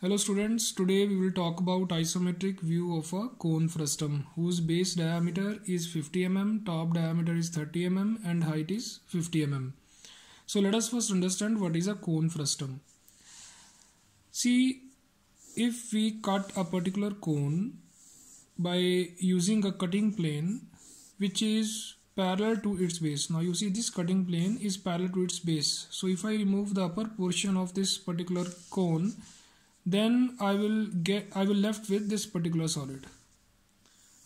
Hello students, today we will talk about isometric view of a cone frustum whose base diameter is 50 mm, top diameter is 30 mm and height is 50 mm. So let us first understand what is a cone frustum. See, if we cut a particular cone by using a cutting plane which is parallel to its base. Now you see this cutting plane is parallel to its base. So if I remove the upper portion of this particular cone, then I will left with this particular solid.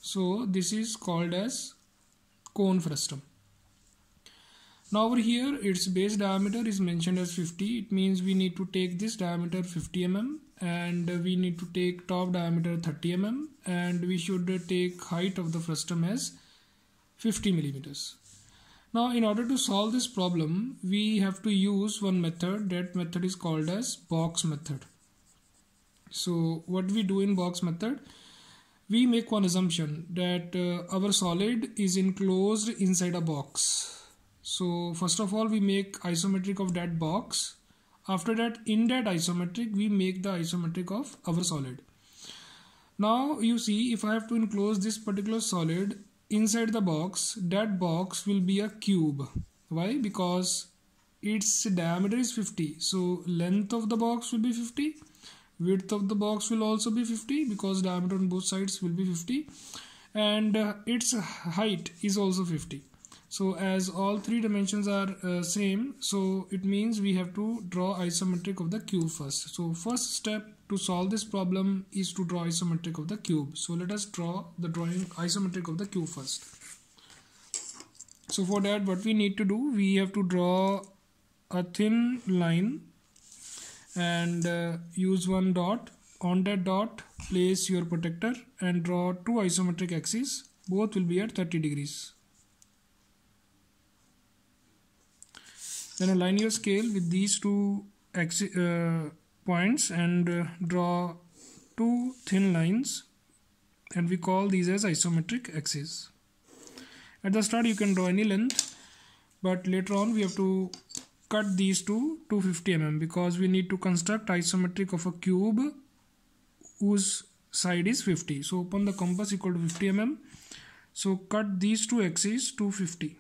So this is called as cone frustum. Now over here its base diameter is mentioned as 50. It means we need to take this diameter 50 mm, and we need to take top diameter 30 mm, and we should take height of the frustum as 50 millimeters. Now in order to solve this problem we have to use one method. That method is called as box method. So what we do in box method, we make one assumption that our solid is enclosed inside a box. So first of all we make isometric of that box. After that, in that isometric we make the isometric of our solid. Now you see, if I have to enclose this particular solid inside the box, that box will be a cube. Why? Because its diameter is 50, so length of the box will be 50. Width of the box will also be 50 because diameter on both sides will be 50, and its height is also 50. So as all three dimensions are same, so it means we have to draw isometric of the cube first. So first step to solve this problem is to draw isometric of the cube. So let us draw the isometric of the cube first. So for that what we need to do, we have to draw a thin line and use one dot. On that dot place your protector and draw two isometric axes. Both will be at 30 degrees. Then align your scale with these two points and draw two thin lines, and we call these as isometric axes. At the start you can draw any length, but later on we have to cut these two to 50 mm, because we need to construct isometric of a cube whose side is 50. So open the compass equal to 50 mm. So cut these two axes to 50.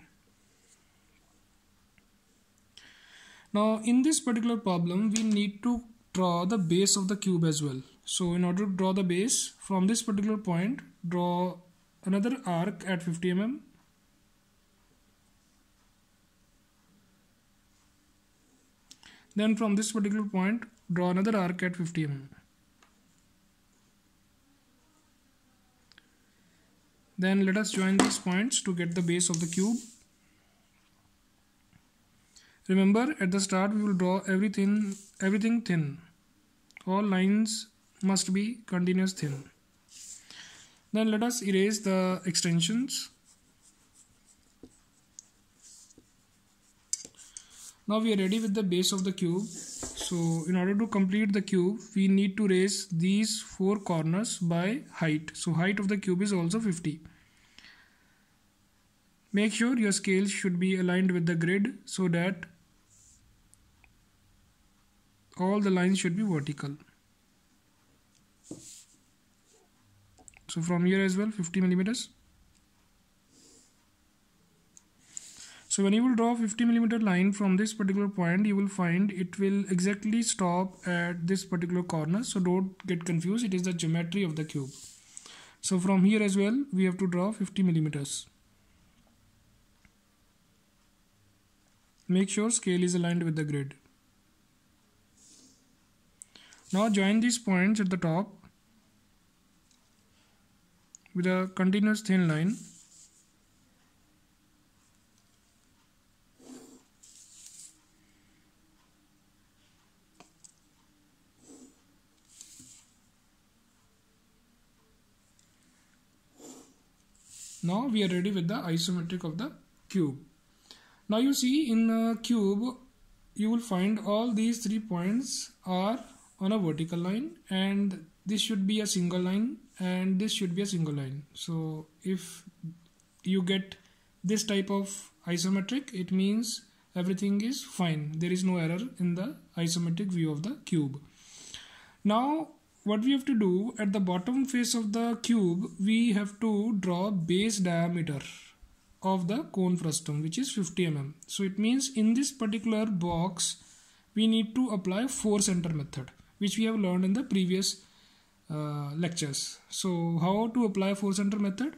Now in this particular problem we need to draw the base of the cube as well. So in order to draw the base, from this particular point draw another arc at 50 mm. Then from this particular point draw another arc at 50 mm. Then let us join these points to get the base of the cube. Remember, at the start we will draw everything thin. All lines must be continuous thin. Then let us erase the extensions. Now we are ready with the base of the cube. So in order to complete the cube we need to raise these four corners by height. So height of the cube is also 50. Make sure your scales should be aligned with the grid so that all the lines should be vertical. So from here as well 50 millimeters. So when you will draw 50 mm line from this particular point, you will find it will exactly stop at this particular corner. So don't get confused, it is the geometry of the cube. So from here as well we have to draw 50 mm. Make sure scale is aligned with the grid. Now join these points at the top with a continuous thin line. Now we are ready with the isometric of the cube. Now you see, in a cube you will find all these three points are on a vertical line, and this should be a single line and this should be a single line. So if you get this type of isometric, it means everything is fine. There is no error in the isometric view of the cube. Now what we have to do, at the bottom face of the cube we have to draw base diameter of the cone frustum, which is 50 mm. So it means in this particular box we need to apply 4 center method, which we have learned in the previous lectures. So how to apply 4 center method?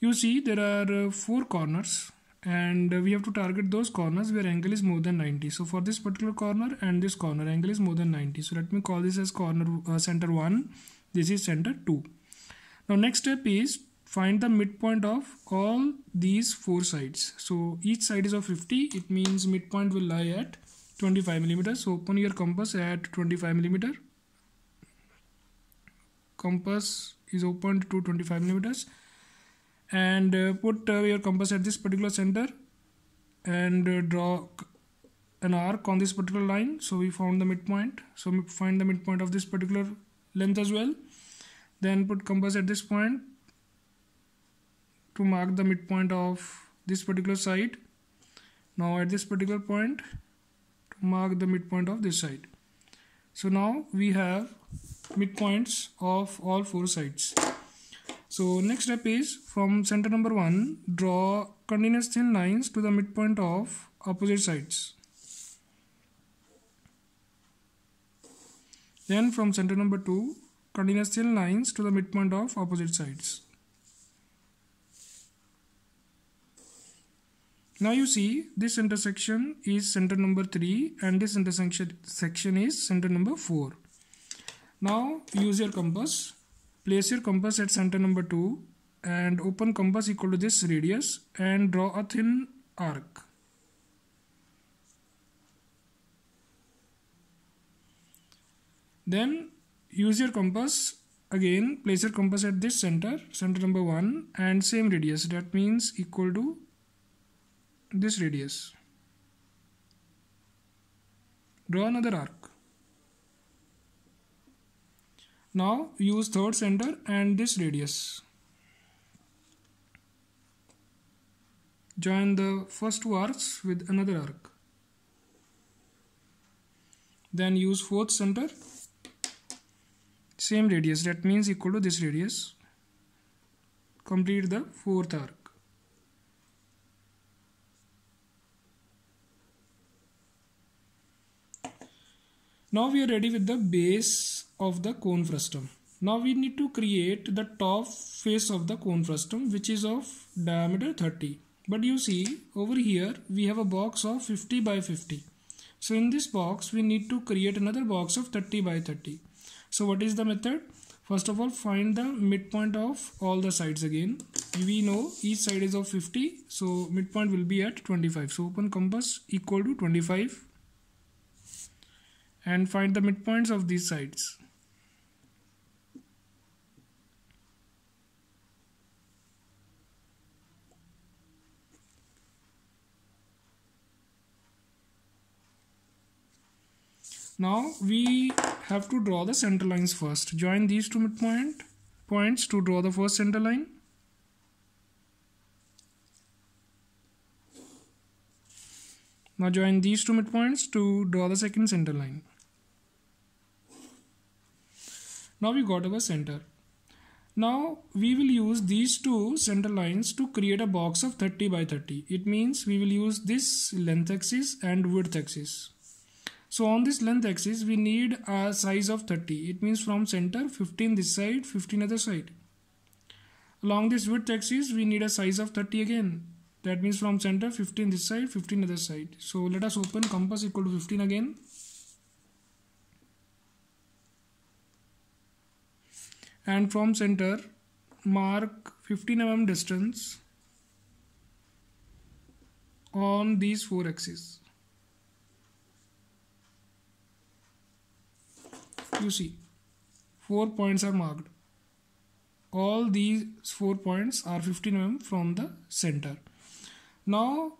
You see there are 4 corners and we have to target those corners where angle is more than 90. So for this particular corner and this corner, angle is more than 90. So let me call this as corner center 1. This is center 2. Now next step is find the midpoint of all these 4 sides. So each side is of 50. It means midpoint will lie at 25 mm. So open your compass at 25 mm. Compass is opened to 25 mm. And put your compass at this particular center and draw an arc on this particular line. So we found the midpoint. So we find the midpoint of this particular length as well. Then put compass at this point to mark the midpoint of this particular side. Now at this particular point to mark the midpoint of this side. So now we have midpoints of all 4 sides. So next step is from center number 1, draw continuous thin lines to the midpoint of opposite sides. Then from center number 2, continuous thin lines to the midpoint of opposite sides. Now you see this intersection is center number 3 and this intersection is center number 4. Now use your compass. Place your compass at center number 2 and open compass equal to this radius and draw a thin arc. Then use your compass again, place your compass at this center, center number 1 and same radius, that means equal to this radius. Draw another arc. Now use third center and this radius. Join the first 2 arcs with another arc. Then use fourth center, same radius, that means equal to this radius. Complete the 4th arc. Now we are ready with the base of the cone frustum. Now we need to create the top face of the cone frustum, which is of diameter 30. But you see over here we have a box of 50 by 50. So in this box we need to create another box of 30 by 30. So what is the method? First of all, find the midpoint of all the sides again. We know each side is of 50, so midpoint will be at 25. So open compass equal to 25 and find the midpoints of these sides. Now we have to draw the center lines first. Join these 2 midpoints to draw the first center line. Now join these 2 midpoints to draw the second center line. Now we got our center. Now we will use these 2 center lines to create a box of 30 by 30. It means we will use this length axis and width axis. So on this length axis we need a size of 30. It means from center 15 this side, 15 other side. Along this width axis we need a size of 30 again. That means from center 15 this side, 15 other side. So let us open compass equal to 15 again. And from center mark 15 mm distance on these 4 axes. You see 4 points are marked. All these 4 points are 15 mm from the center. Now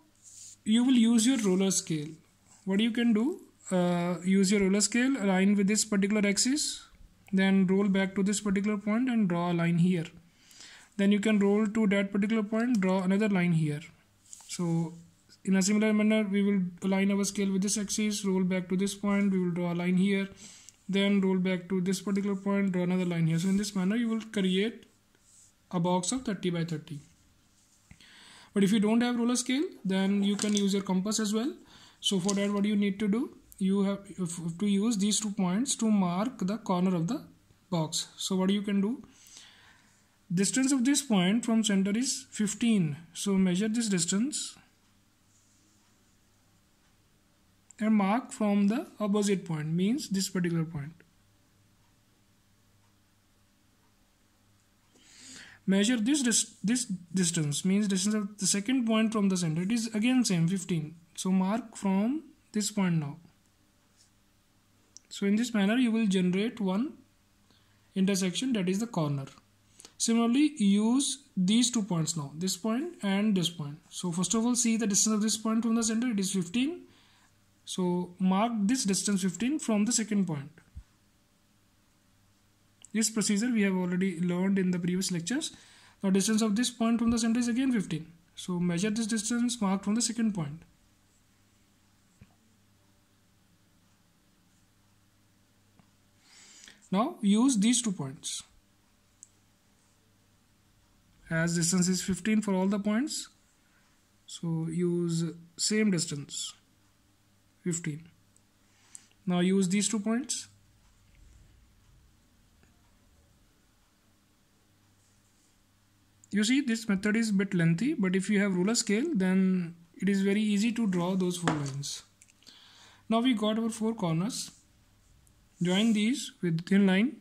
you will use your roller scale. What you can do? Use your roller scale, align with this particular axis. Then roll back to this particular point and draw a line here. Then you can roll to that particular point, draw another line here. So in a similar manner we will align our scale with this axis, roll back to this point, we will draw a line here, then roll back to this particular point, draw another line here. So in this manner you will create a box of 30 by 30. But if you don't have roller scale, then you can use your compass as well. So for that, what you need to do, you have to use these 2 points to mark the corner of the box. So what you can do, distance of this point from center is 15, so measure this distance and mark from the opposite point, means this particular point. Measure this distance, means distance of the second point from the center. It is again same 15, so mark from this point now. So in this manner you will generate one intersection, that is the corner. Similarly, use these 2 points now, this point and this point. So first of all, see the distance of this point from the center, it is 15. So mark this distance 15 from the second point. This procedure we have already learned in the previous lectures. Now distance of this point from the center is again 15. So measure this distance, mark from the second point. Now use these 2 points. As distance is 15 for all the points, so use same distance 15. Now use these 2 points. You see, this method is a bit lengthy, but if you have ruler scale, then it is very easy to draw those 4 lines. Now we got our 4 corners. Join these with thin line.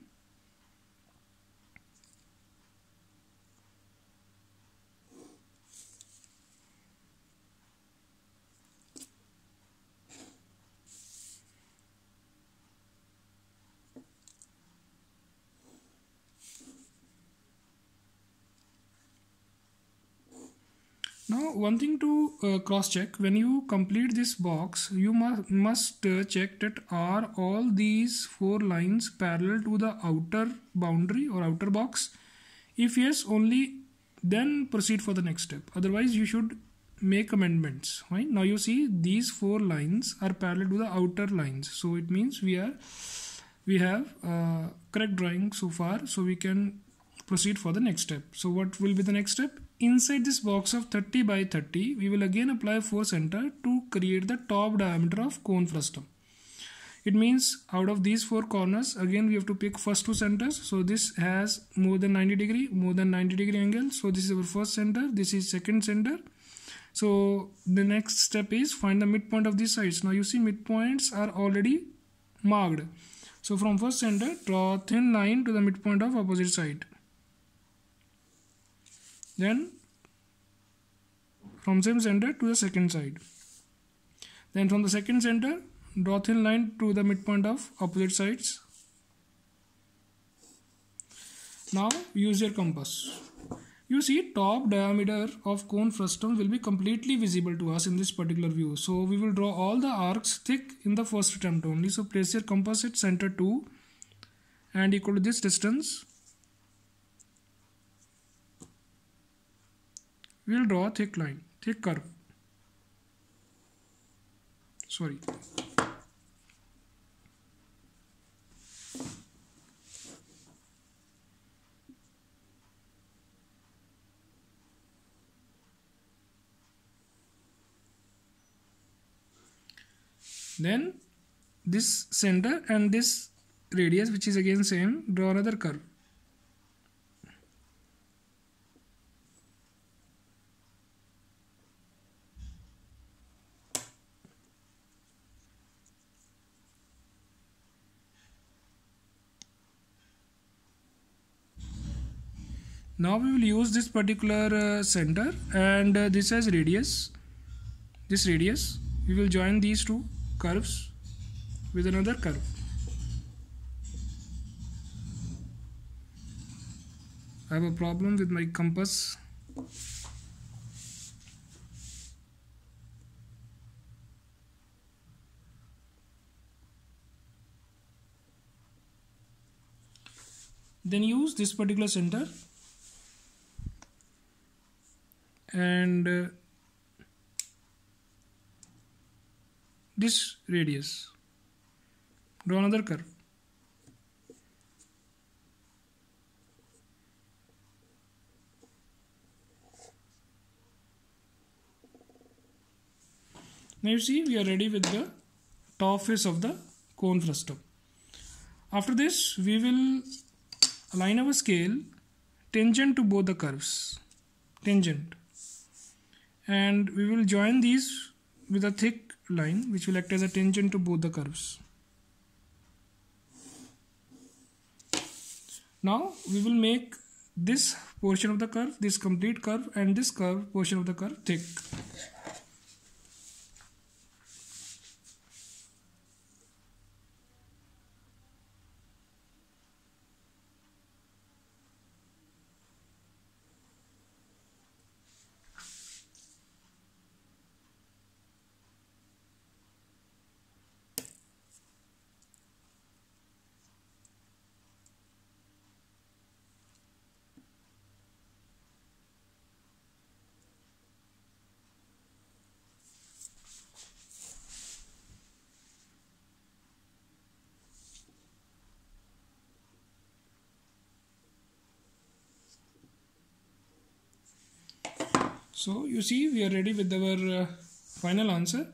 Now one thing to cross check, when you complete this box, you must check that are all these 4 lines parallel to the outer boundary or outer box. If yes, only then proceed for the next step. Otherwise you should make amendments. Right? Now you see these 4 lines are parallel to the outer lines. So it means we have correct drawing so far, so we can proceed for the next step. So what will be the next step? Inside this box of 30 by 30, we will again apply force center to create the top diameter of cone frustum. It means out of these 4 corners, again we have to pick first 2 centers. So this has more than 90 degree angle. So this is our first center, this is second center. So the next step is find the midpoint of these sides. Now you see midpoints are already marked. So from first center, draw thin line to the midpoint of opposite side. Then from same center to the second side. Then from the second center, draw thin line to the midpoint of opposite sides. Now use your compass. You see, top diameter of cone frustum will be completely visible to us in this particular view. So we will draw all the arcs thick in the first attempt only. So place your compass at center 2 and equal to this distance. We will draw a thick curve. Then this center and this radius, which is again same, draw another curve. Now we will use this particular center and this as radius. This radius, we will join these 2 curves with another curve. I have a problem with my compass. Then use this particular center and this radius, draw another curve. Now you see we are ready with the top face of the cone frustum. After this we will align our scale tangent to both the curves, tangent, and we will join these with a thick line which will act as a tangent to both the curves. Now we will make this portion of the curve, this complete curve, and this curve portion of the curve thick. So you see we are ready with our final answer.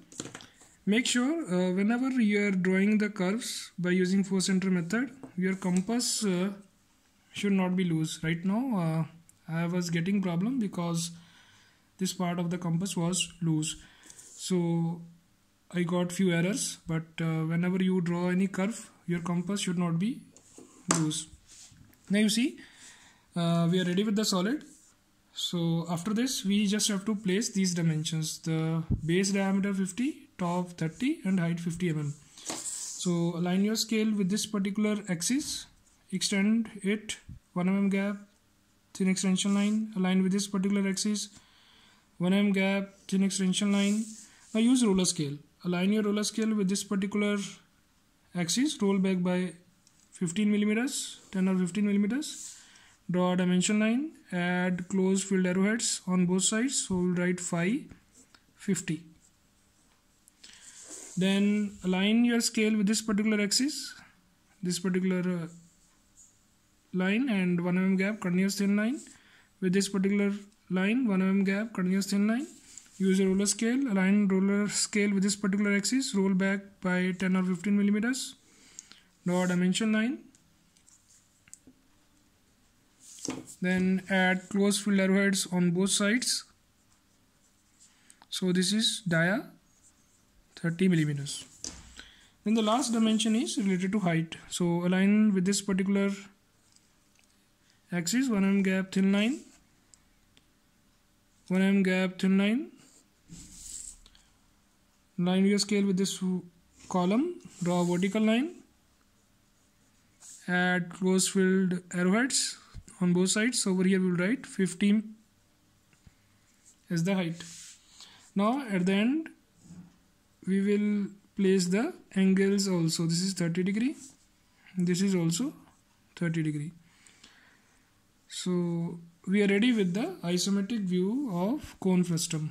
Make sure whenever you are drawing the curves by using four-center method, your compass should not be loose. Right now I was getting problem because this part of the compass was loose. So I got few errors, but whenever you draw any curve, your compass should not be loose. Now you see we are ready with the solid. So after this we just have to place these dimensions: the base diameter 50, top 30, and height 50 mm. So align your scale with this particular axis, extend it 1 mm gap, thin extension line. Align with this particular axis, 1 mm gap, thin extension line. Now use roller scale. Align your roller scale with this particular axis, roll back by 15 millimeters, 10 or 15 millimeters. Draw a dimension line, add closed field arrowheads on both sides, so we'll write phi 50. Then align your scale with this particular axis, this particular line, and 1 mm gap, continuous thin line. With this particular line, 1 mm gap, continuous thin line. Use a roller scale, align roller scale with this particular axis, roll back by 10 or 15 millimeters. Draw a dimension line. Then add closed field arrowheads on both sides. So this is dia 30 millimeters. Then the last dimension is related to height. So align with this particular axis, 1 mm gap, thin line, 1 mm gap, thin line. Align your scale with this column, draw a vertical line, add closed field arrowheads on both sides. Over here we will write 15 as the height. Now at the end we will place the angles also. This is 30 degree, this is also 30 degree. So we are ready with the isometric view of cone frustum.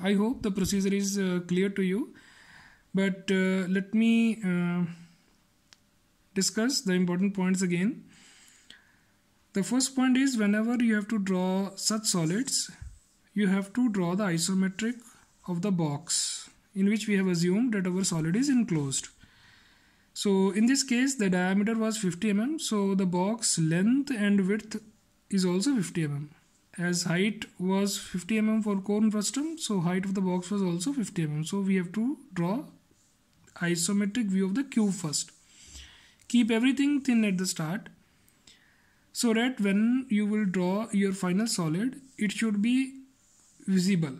I hope the procedure is clear to you, but let me discuss the important points again. The first point is, whenever you have to draw such solids, you have to draw the isometric of the box in which we have assumed that our solid is enclosed. So in this case the diameter was 50 mm, so the box length and width is also 50 mm. As height was 50 mm for cone frustum, so height of the box was also 50 mm. So we have to draw isometric view of the cube first. Keep everything thin at the start, so that when you will draw your final solid, it should be visible,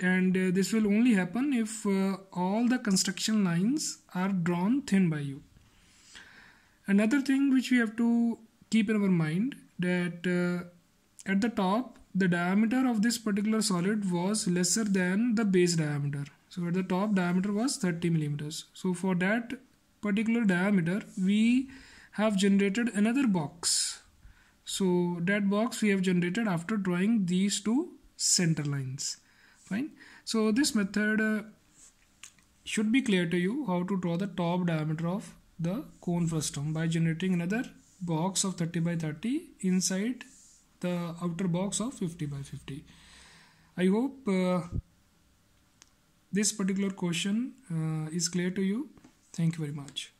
and this will only happen if all the construction lines are drawn thin by you. Another thing which we have to keep in our mind, that at the top the diameter of this particular solid was lesser than the base diameter. So at the top diameter was 30 millimeters. So for that particular diameter we have generated another box. So that box we have generated after drawing these two center lines. Fine. So this method should be clear to you, how to draw the top diameter of the cone frustum by generating another box of 30 by 30 inside the outer box of 50 by 50. I hope this particular question is clear to you. Thank you very much.